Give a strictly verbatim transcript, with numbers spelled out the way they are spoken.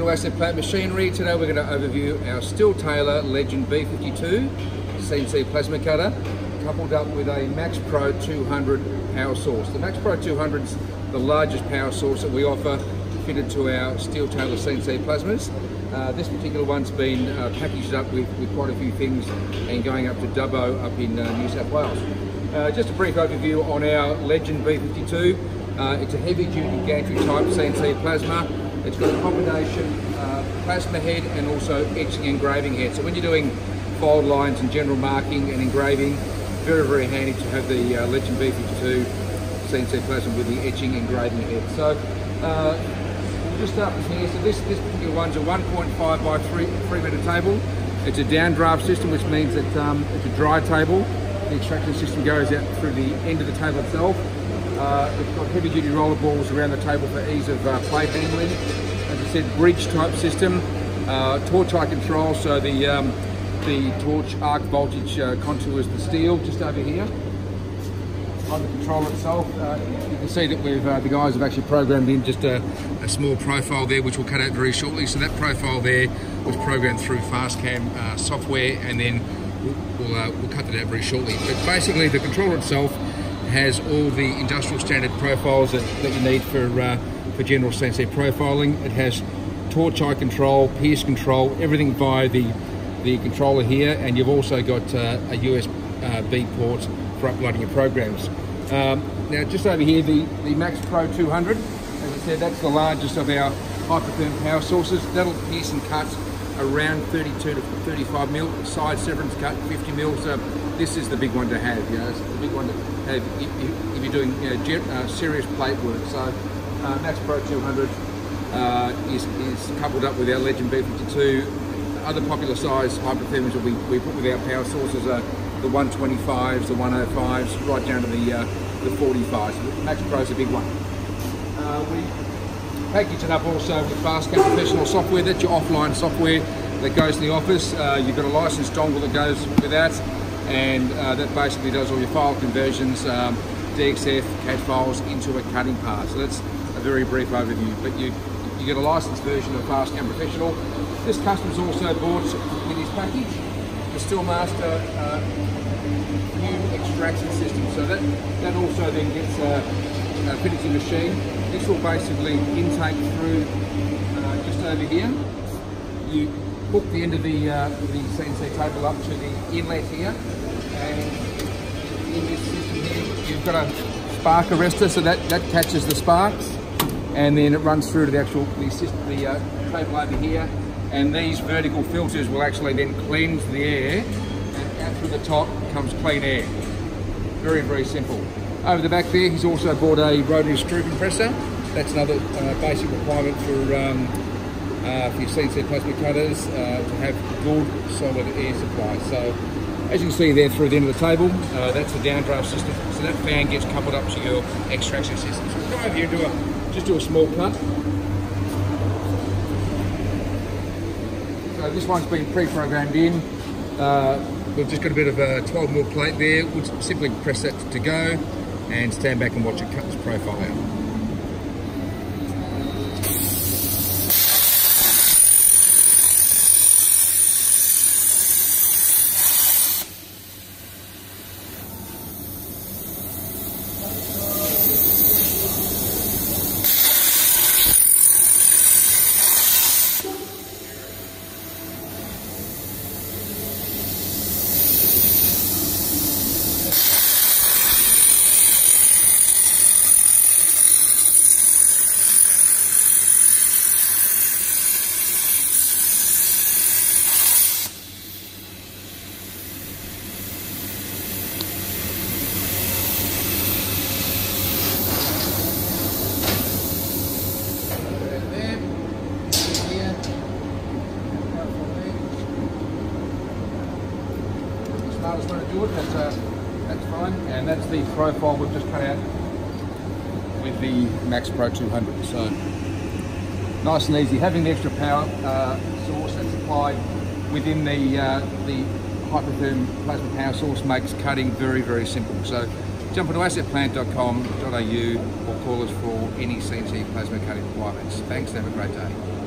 Welcome to Asset Plant Machinery. Today we're going to overview our Steeltailor Legend B fifty-two C N C plasma cutter, coupled up with a MAXPRO two hundred power source. The MAXPRO two hundred is the largest power source that we offer, fitted to our Steeltailor C N C plasmas. Uh, this particular one's been uh, packaged up with, with quite a few things and going up to Dubbo up in uh, New South Wales. Uh, just a brief overview on our Legend B fifty-two. Uh, it's a heavy-duty gantry type C N C plasma. It's got a combination uh, plasma head and also etching engraving head. So when you're doing fold lines and general marking and engraving, very, very handy to have the uh, Legend B fifty-two C N C plasma with the etching engraving head. So uh, we'll just start from here. So this, this particular one's a one point five by three metre table. It's a downdraft system, which means that um, it's a dry table. The extraction system goes out through the end of the table itself. Uh, it's got heavy duty roller balls around the table for ease of uh, plate handling. As I said, bridge type system, uh, torch eye control, so the um, the torch arc voltage uh, contours the steel just over here. On the control itself, uh, you can see that we've uh, the guys have actually programmed in just a, a small profile there, which we'll cut out very shortly. So that profile there was programmed through Fastcam uh, software, and then we'll, we'll, uh, we'll cut that out very shortly. But basically, the controller itself has all the industrial standard profiles that, that you need for uh, for general C N C profiling. It has torch eye control, pierce control, everything via the the controller here, and you've also got uh, a U S B port for uploading your programs. Um, now, just over here, the the MAXPRO two hundred. As I said, that's the largest of our Hypertherm power sources. That'll pierce and cut around thirty-two to thirty-five mil, side severance cut fifty mil, so this is the big one to have, you know, it's the big one to have if, if you're doing, you know, jet, uh, serious plate work. So uh, MAXPRO two hundred uh, is, is coupled up with our Legend B fifty-two. Other popular size Hypertherms that we, we put with our power sources are the one twenty-fives, the one oh fives, right down to the, uh, the forty-fives. MAXPRO is a big one. Uh, we, Package it up also with Fastcam Professional software. That's your offline software that goes in the office. Uh, you've got a licensed dongle that goes with that, and uh, that basically does all your file conversions, um, D X F, C A D files into a cutting part. So that's a very brief overview. But you you get a licensed version of Fastcam Professional. This customer's also bought with his package the Steel Master uh, new extraction system. So that that also then gets Uh, Uh, fitted to the machine. This will basically intake through uh, just over here. You hook the end of the, uh, the C N C table up to the inlet here, and in this system here you've got a spark arrestor, so that, that catches the sparks, and then it runs through to the actual the, system, the uh, table over here, and these vertical filters will actually then cleanse the air, and out through the top comes clean air. Very, very simple. Over the back there, he's also bought a rotary screw compressor. That's another uh, basic requirement for, um, uh, for your C N C plasma cutters uh, to have good solid air supply. So, as you can see there through the end of the table, uh, that's the downdraft system. So that fan gets coupled up to your extraction system. So we'll go over here and do a, just do a small cut. So this one's been pre-programmed in. Uh, we've just got a bit of a twelve mil plate there. We'll simply press that to go and stand back and watch it cut this profile out. That's going to do it. That's, uh, that's fine, and that's the profile we've just cut out with the MAXPRO two hundred. So nice and easy. Having the extra power uh, source that's applied within the uh, the Hypertherm plasma power source makes cutting very, very simple. So jump onto asset plant dot com dot A U or call us for any C N C plasma cutting requirements. Thanks. Have a great day.